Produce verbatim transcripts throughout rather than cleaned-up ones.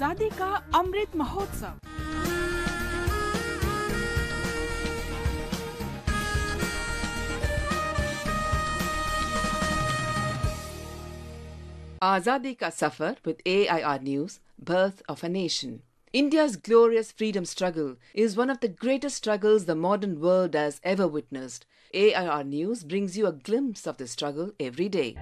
आजादी का Amrit Mahotsav. Azadi ka Safar with A I R News, Birth of a Nation. India's glorious freedom struggle is one of the greatest struggles the modern world has ever witnessed. A I R News brings you a glimpse of this struggle every day.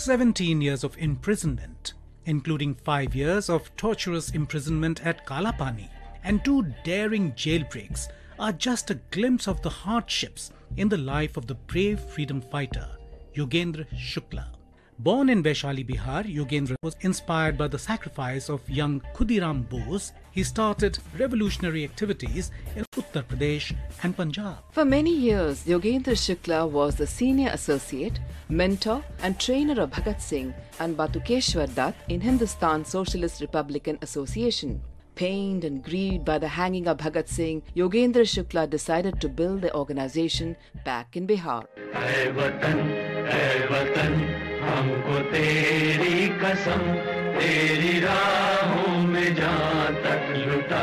seventeen years of imprisonment, including five years of torturous imprisonment at Kalapani and two daring jailbreaks, are just a glimpse of the hardships in the life of the brave freedom fighter, Yogendra Shukla. Born in Vaishali, Bihar, Yogendra was inspired by the sacrifice of young Khudiram Bose. He started revolutionary activities in Uttar Pradesh and Punjab. For many years, Yogendra Shukla was the senior associate, mentor and trainer of Bhagat Singh and Batukeshwar Dutt in Hindustan Socialist Republican Association. Pained and grieved by the hanging of Bhagat Singh, Yogendra Shukla decided to build the organization back in Bihar. Hey Watan, hey Watan, humko teri kasam, teri raahon mein jaan tak luta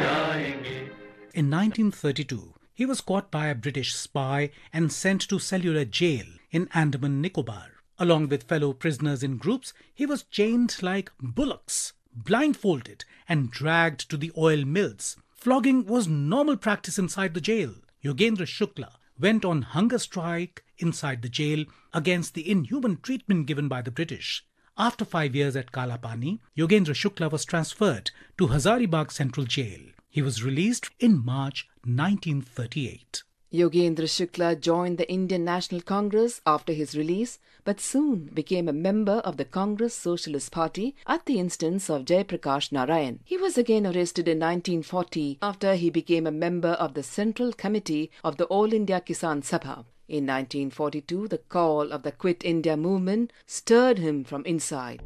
jayenge. In nineteen thirty-two, he was caught by a British spy and sent to Cellular Jail in Andaman Nicobar. Along with fellow prisoners in groups, he was chained like bullocks, blindfolded and dragged to the oil mills. Flogging was normal practice inside the jail. Yogendra Shukla went on hunger strike inside the jail against the inhuman treatment given by the British. After five years at Kalapani, Yogendra Shukla was transferred to Hazaribagh Central Jail. He was released in March nineteen thirty-eight. Yogendra Shukla joined the Indian National Congress after his release, but soon became a member of the Congress Socialist Party at the instance of Jay Prakash Narayan. He was again arrested in nineteen forty after he became a member of the Central Committee of the All India Kisan Sabha. In nineteen forty-two, the call of the Quit India movement stirred him from inside.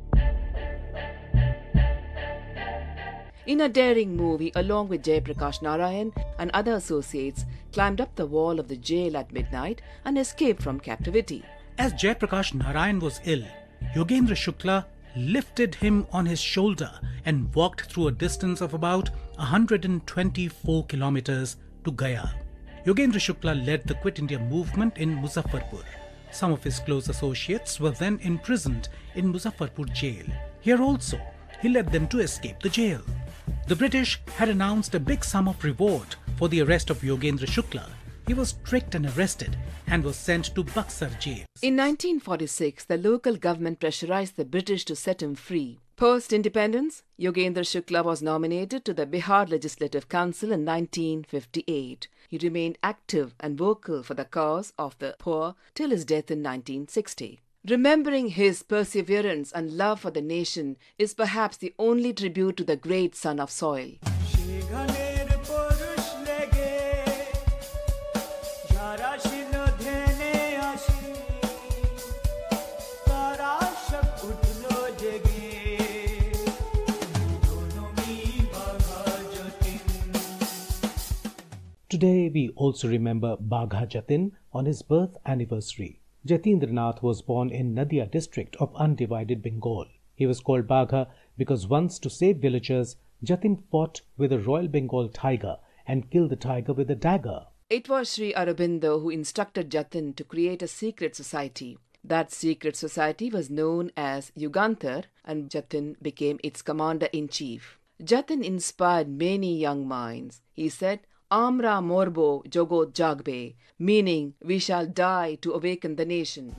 In a daring move, he, along with Jay Prakash Narayan and other associates, climbed up the wall of the jail at midnight and escaped from captivity. As Jay Prakash Narayan was ill, Yogendra Shukla lifted him on his shoulder and walked through a distance of about one hundred twenty-four kilometers to Gaya. Yogendra Shukla led the Quit India movement in Muzaffarpur. Some of his close associates were then imprisoned in Muzaffarpur jail. Here also, he led them to escape the jail. The British had announced a big sum of reward for the arrest of Yogendra Shukla. He was tricked and arrested and was sent to Buxar jail. In nineteen forty-six, the local government pressurized the British to set him free. Post-independence, Yogendra Shukla was nominated to the Bihar Legislative Council in nineteen fifty-eight. He remained active and vocal for the cause of the poor till his death in nineteen sixty. Remembering his perseverance and love for the nation is perhaps the only tribute to the great son of soil. Today we also remember Bagha Jatin on his birth anniversary. Jatindranath was born in Nadia district of undivided Bengal. He was called Bagha because once, to save villagers, Jatin fought with a Royal Bengal tiger and killed the tiger with a dagger. It was Sri Aurobindo who instructed Jatin to create a secret society. That secret society was known as Yugantar, and Jatin became its commander-in-chief. Jatin inspired many young minds. He said, "Amra Morbo Jogo Jagbe," meaning we shall die to awaken the nation.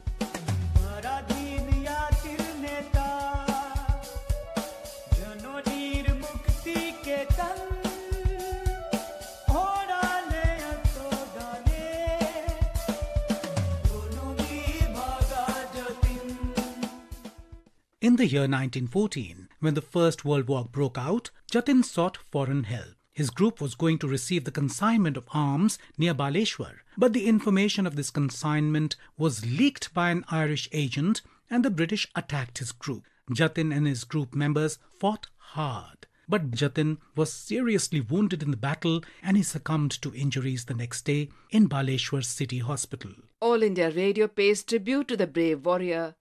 In the year nineteen fourteen, when the First World War broke out, Jatin sought foreign help. His group was going to receive the consignment of arms near Baleshwar, but the information of this consignment was leaked by an Irish agent and the British attacked his group. Jatin and his group members fought hard, but Jatin was seriously wounded in the battle and he succumbed to injuries the next day in Baleshwar City Hospital. All India Radio pays tribute to the brave warrior.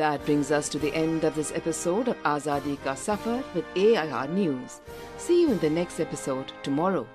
That brings us to the end of this episode of Azadi ka Safar with A I R News. See you in the next episode tomorrow.